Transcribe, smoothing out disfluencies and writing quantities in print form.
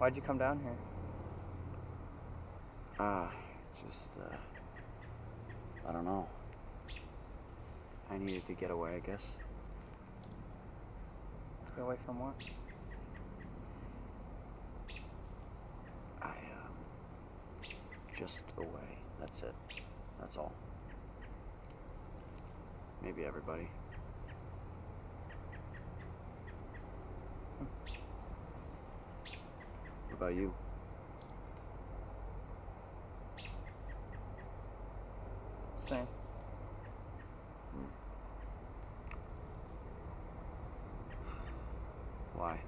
Why'd you come down here? I don't know. I needed to get away, I guess. Get away from what? Just away. That's it. That's all. Maybe everybody. What about you? Same. Why?